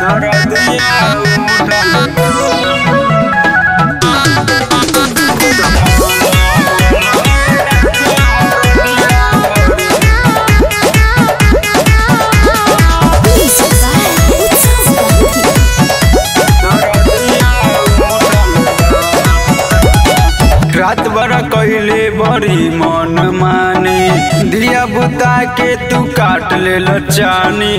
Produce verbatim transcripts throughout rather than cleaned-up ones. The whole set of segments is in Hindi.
रात भर कहले बड़ी मन माने दिया बुता के तू काट ले लचानी।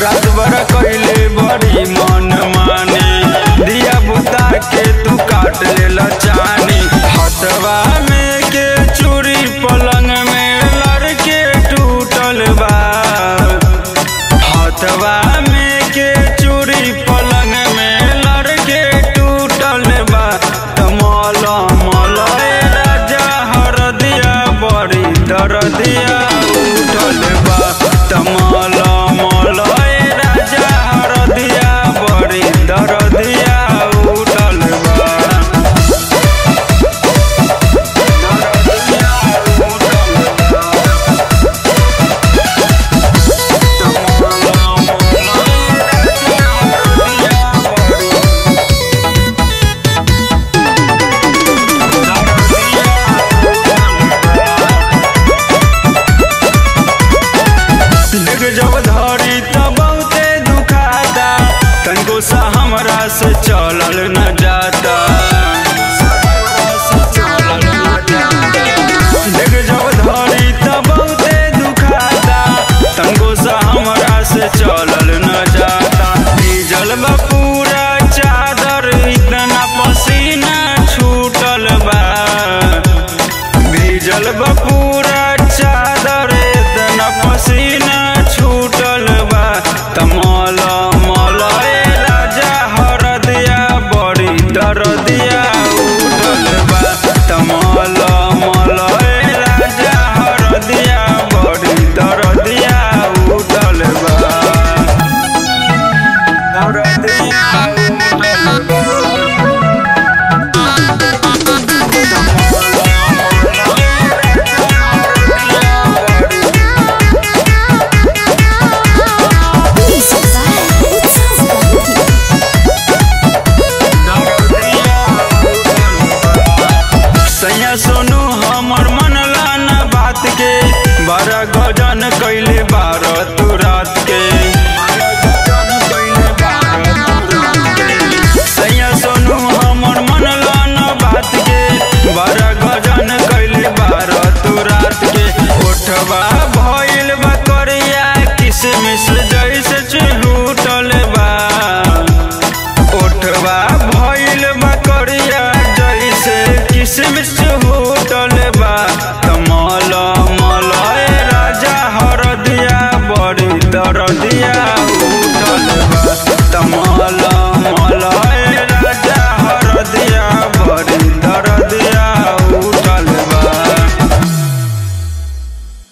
रात भर कहले बड़ी मन माने दिया बुता के तू काट ले लचानी। हथवा में के चूड़ी पलंग में लड़के टूटल बा। हथवा में के चूड़ी पलंग दरदिया उठल बा तमल मल राजा हरदिया बड़ी दरदिया उठल बा। जब धरी तब बहुते दुखाता तनिको सा हमरा से चलल न जाता। जब धरी तब बहुते दुखाता तनिको सा हमरा से चलल न जाता। भीजल बा पूरा चादर इतना पसीना छूटल बा। भीजल बा पूरा